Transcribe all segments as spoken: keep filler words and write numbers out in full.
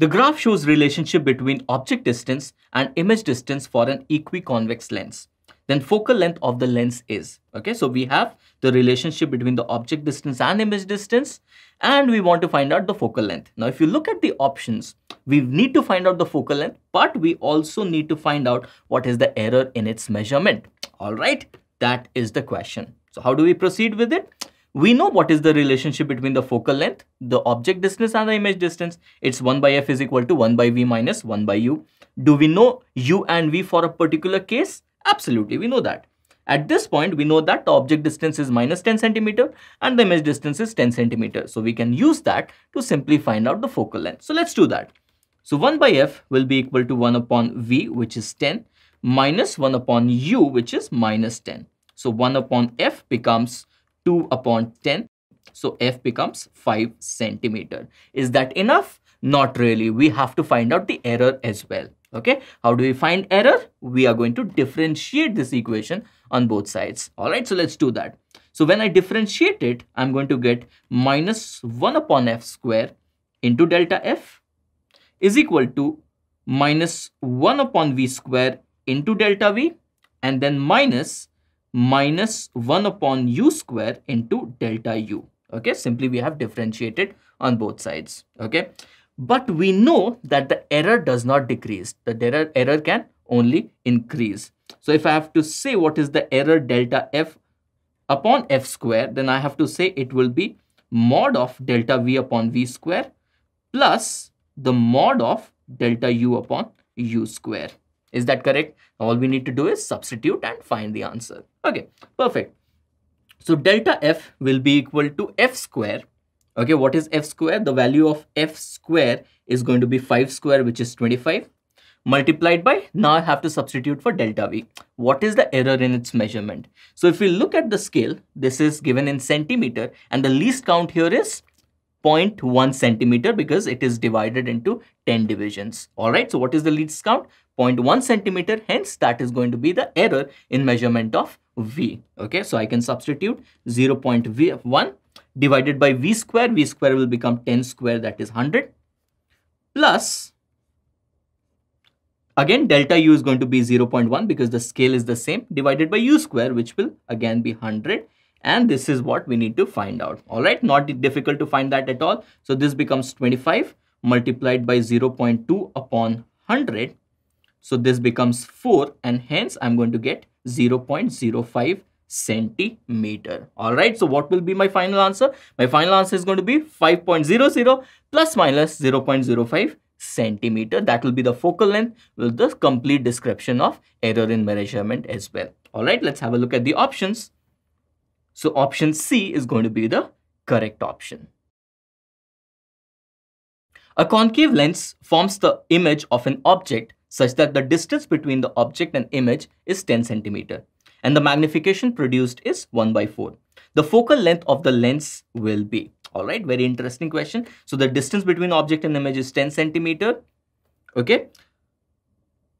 The graph shows relationship between object distance and image distance for an equiconvex lens. Then focal length of the lens is, okay, so we have the relationship between the object distance and image distance, and we want to find out the focal length. Now, if you look at the options, we need to find out the focal length, but we also need to find out what is the error in its measurement. All right, that is the question. So how do we proceed with it? We know what is the relationship between the focal length, the object distance and the image distance. It's one by f is equal to one by v minus one by u. Do we know u and v for a particular case? Absolutely, we know that. At this point, we know that the object distance is minus ten centimeters and the image distance is ten centimeters. So we can use that to simply find out the focal length. So let's do that. So one by f will be equal to one upon v, which is ten, minus one upon u, which is minus ten. So one upon f becomes two upon ten, so f becomes five centimeter. Is that enough? Not really. We have to find out the error as well. Okay, how do we find error? We are going to differentiate this equation on both sides. All right, so let's do that. So when I differentiate it, I'm going to get minus one upon f square into delta f is equal to minus one upon v square into delta v, and then minus minus one upon u square into delta u. Okay, simply we have differentiated on both sides. Okay, but we know that the error does not decrease. The error, error can only increase. So if I have to say what is the error delta f upon f square, then I have to say it will be mod of delta v upon v square plus the mod of delta u upon u square. Is that correct? All we need to do is substitute and find the answer. Okay, perfect. So delta f will be equal to f square. Okay, what is f square? The value of f square is going to be five square, which is twenty-five, multiplied by, now I have to substitute for delta v. What is the error in its measurement? So if we look at the scale, this is given in centimeter, and the least count here is zero point one centimeter because it is divided into ten divisions. All right, so what is the least count? zero point one centimeter, hence that is going to be the error in measurement of v. Okay, so I can substitute zero point one divided by v square. V square will become ten square, that is one hundred, plus again delta u is going to be zero point one because the scale is the same, divided by u square, which will again be one hundred. And this is what we need to find out. All right, not difficult to find that at all. So this becomes twenty-five multiplied by zero point two upon one hundred. So this becomes four, and hence I'm going to get zero point zero five centimeter. All right, so what will be my final answer? My final answer is going to be five point zero zero plus minus zero point zero five centimeter. That will be the focal length with the complete description of error in measurement as well. All right, let's have a look at the options. So option C is going to be the correct option. A concave lens forms the image of an object such that the distance between the object and image is ten centimeters, and the magnification produced is one by four. The focal length of the lens will be, all right, very interesting question. So the distance between object and image is ten centimeters. Okay.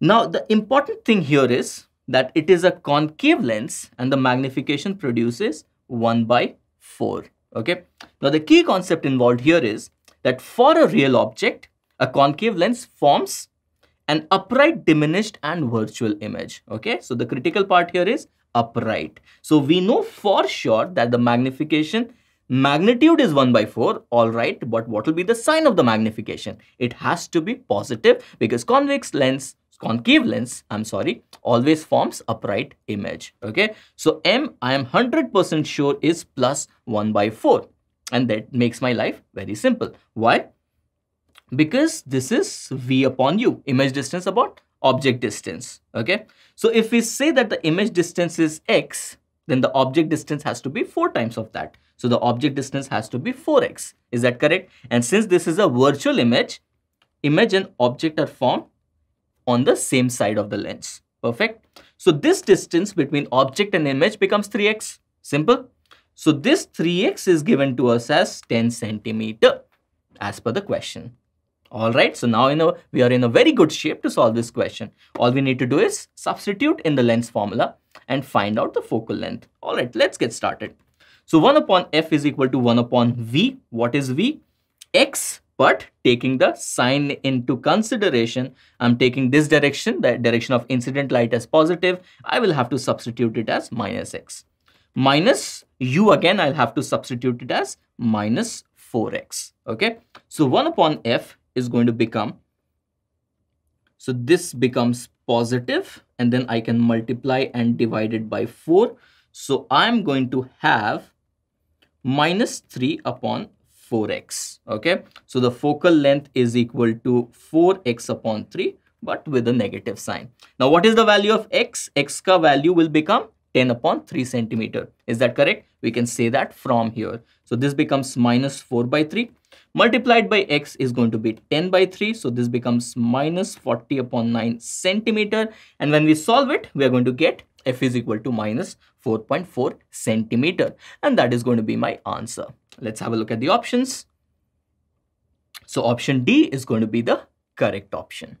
Now the important thing here is that it is a concave lens and the magnification produces one by four. Okay. Now the key concept involved here is that for a real object, a concave lens forms an upright, diminished and virtual image. Okay. So the critical part here is upright. So we know for sure that the magnification magnitude is one by four. All right. But what will be the sign of the magnification? It has to be positive because convex lens concave lens, I'm sorry, always forms upright image. Okay. So M, I am one hundred percent sure is plus one by four. And that makes my life very simple. Why? Because this is V upon U, image distance about object distance. Okay. So if we say that the image distance is X, then the object distance has to be four times of that. So the object distance has to be four X. Is that correct? And since this is a virtual image, image and object are formed on the same side of the lens. Perfect. So this distance between object and image becomes three X. Simple. So this three X is given to us as ten centimeter as per the question. All right. So now you know we are in a very good shape to solve this question. All we need to do is substitute in the lens formula and find out the focal length. All right. Let's get started. So one upon f is equal to one upon v. What is v? X But taking the sign into consideration, I'm taking this direction, the direction of incident light, as positive. I will have to substitute it as minus x. Minus u again, I'll have to substitute it as minus four x. Okay. So one upon f is going to become, so this becomes positive, and then I can multiply and divide it by four. So I'm going to have minus three upon four x. Okay. So the focal length is equal to four x upon three, but with a negative sign. Now, what is the value of x? X ka value will become ten upon three centimeter. Is that correct? We can say that from here. So this becomes minus four by three. Multiplied by x is going to be ten by three. So this becomes minus forty upon nine centimeter. And when we solve it, we are going to get f is equal to minus four point four centimeter. And that is going to be my answer. Let's have a look at the options. So option D is going to be the correct option.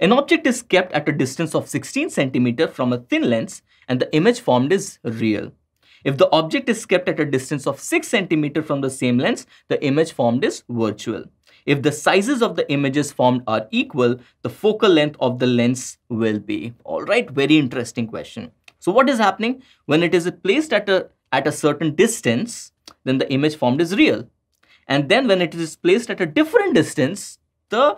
An object is kept at a distance of sixteen centimeter from a thin lens and the image formed is real. If the object is kept at a distance of six centimeter from the same lens, the image formed is virtual. If the sizes of the images formed are equal, the focal length of the lens will be. All right, very interesting question. So what is happening? When it is placed at a, at a certain distance, then the image formed is real. And then when it is placed at a different distance, the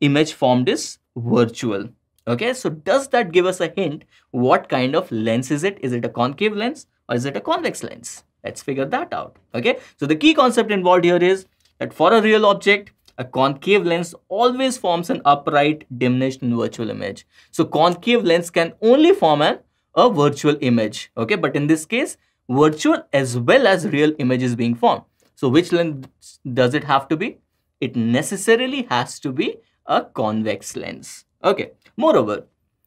image formed is virtual. Okay, so does that give us a hint? What kind of lens is it? Is it a concave lens or is it a convex lens? Let's figure that out. Okay, so the key concept involved here is that for a real object, a concave lens always forms an upright, diminished and virtual image. So concave lens can only form an, a virtual image. Okay, but in this case, virtual as well as real image is being formed. So which lens does it have to be? It necessarily has to be a convex lens. Okay. Moreover,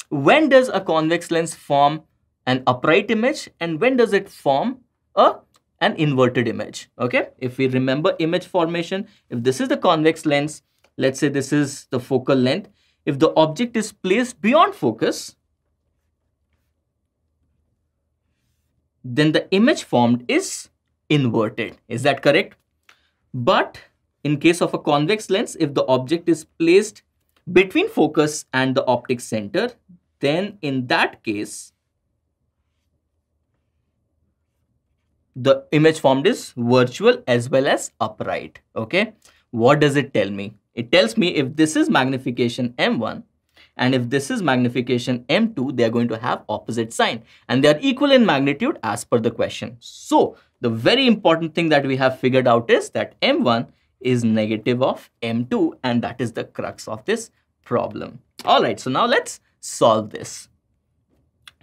when does a convex lens form an upright image and when does it form a, an inverted image? Okay. If we remember image formation, if this is the convex lens, let's say this is the focal length. If the object is placed beyond focus, then the image formed is inverted. Is that correct? But in case of a convex lens, if the object is placed between focus and the optic center, then in that case, the image formed is virtual as well as upright. Okay. What does it tell me? It tells me if this is magnification M one and if this is magnification M two, they are going to have opposite sign and they are equal in magnitude as per the question. So the very important thing that we have figured out is that M one is negative of M two, and that is the crux of this problem. All right, so now let's solve this.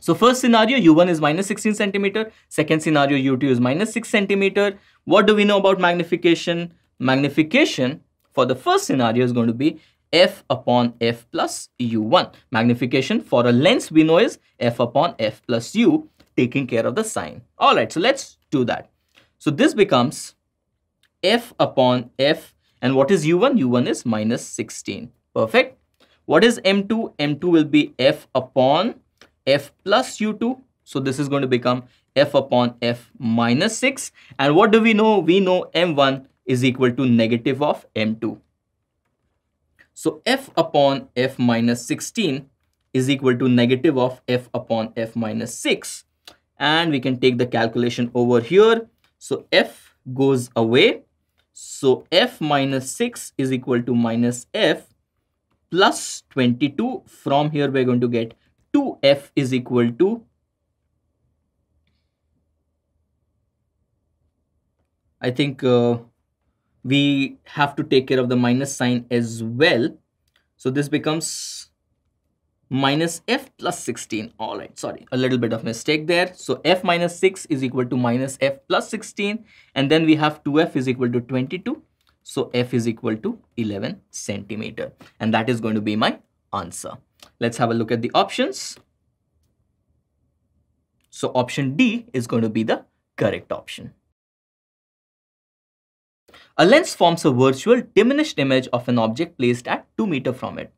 So first scenario, U one is minus sixteen centimeter. Second scenario, U two is minus six centimeter. What do we know about magnification? Magnification for the first scenario is going to be f upon f plus U one. Magnification for a lens we know is f upon f plus u, taking care of the sign. All right, so let's do that. So this becomes f upon f, and what is u one? u one is minus sixteen. Perfect. What is m two? m two will be f upon f plus u two. So this is going to become f upon f minus six. And what do we know? We know m one is equal to negative of m two. So f upon f minus sixteen is equal to negative of f upon f minus six. And we can take the calculation over here. So f goes away. So f minus six is equal to minus f plus twenty-two. From here, we're going to get two f is equal to, I think uh, we have to take care of the minus sign as well. So this becomes minus f plus sixteen. All right, sorry, a little bit of mistake there. So f minus six is equal to minus f plus sixteen. And then we have two f is equal to twenty-two. So f is equal to eleven centimeter. And that is going to be my answer. Let's have a look at the options. So option D is going to be the correct option. A lens forms a virtual diminished image of an object placed at two meters from it.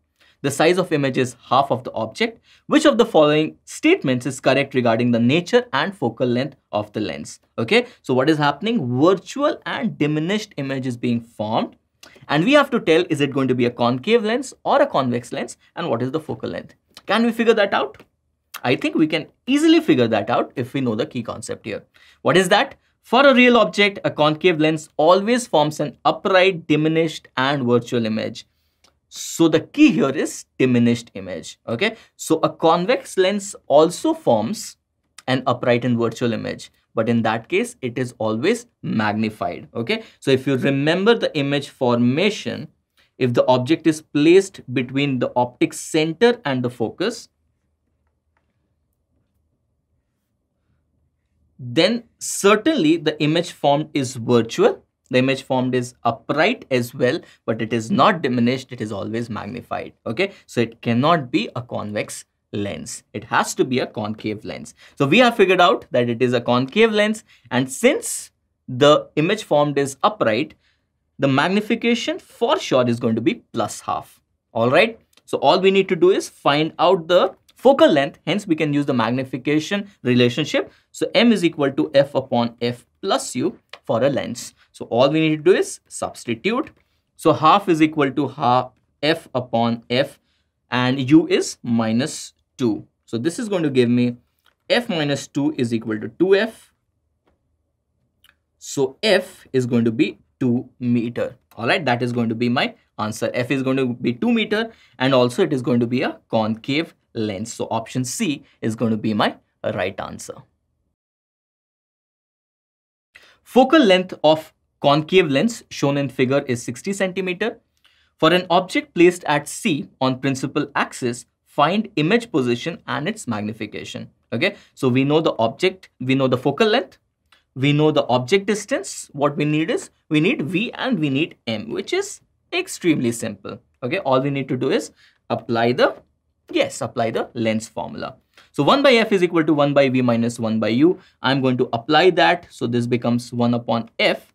The size of image is half of the object. Which of the following statements is correct regarding the nature and focal length of the lens? Okay, so what is happening? Virtual and diminished image is being formed. And we have to tell, is it going to be a concave lens or a convex lens? And what is the focal length? Can we figure that out? I think we can easily figure that out if we know the key concept here. What is that? For a real object, a concave lens always forms an upright, diminished, and virtual image. So the key here is diminished image, okay? So a convex lens also forms an upright and virtual image, but in that case, it is always magnified, okay? So if you remember the image formation, if the object is placed between the optic center and the focus, then certainly the image formed is virtual. The image formed is upright as well, but it is not diminished, it is always magnified, okay? So it cannot be a convex lens, it has to be a concave lens. So we have figured out that it is a concave lens, and since the image formed is upright, the magnification for sure is going to be plus half, all right? So all we need to do is find out the focal length, hence we can use the magnification relationship. So M is equal to F upon F plus U for a lens. So all we need to do is substitute. So half is equal to half F upon F and U is minus two. So this is going to give me F minus two is equal to two F. So F is going to be two meter. All right, that is going to be my answer. F is going to be two meter, and also it is going to be a concave lens. So option C is going to be my right answer. Focal length of concave lens shown in figure is sixty centimeters. For an object placed at C on principal axis, find image position and its magnification. Okay, so we know the object, we know the focal length, we know the object distance. What we need is, we need V and we need M, which is extremely simple. Okay, all we need to do is apply the, yes, apply the lens formula. So one by F is equal to one by V minus one by U. I'm going to apply that. So this becomes one upon F,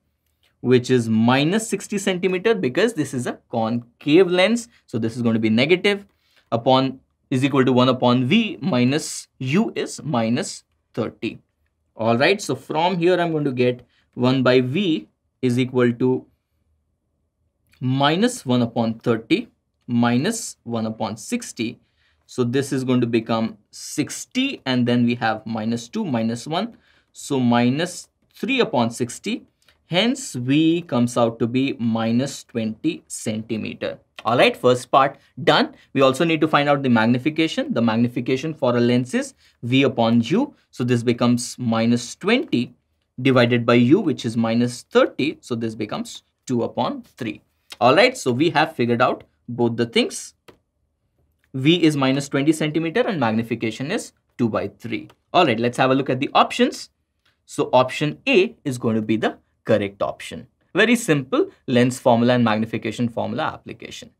which is minus sixty centimeter, because this is a concave lens. So this is going to be negative, upon is equal to one upon V minus U is minus thirty. All right. So from here, I'm going to get one by V is equal to minus one upon thirty minus one upon sixty. So this is going to become sixty, and then we have minus two, minus one. So minus three upon sixty. Hence, V comes out to be minus twenty centimeter. All right, first part done. We also need to find out the magnification. The magnification for a lens is V upon U. So this becomes minus twenty divided by U, which is minus thirty. So this becomes two upon three. All right, so we have figured out both the things. V is minus twenty centimeter and magnification is two by three. All right, let's have a look at the options. So option A is going to be the correct option. Very simple lens formula and magnification formula application.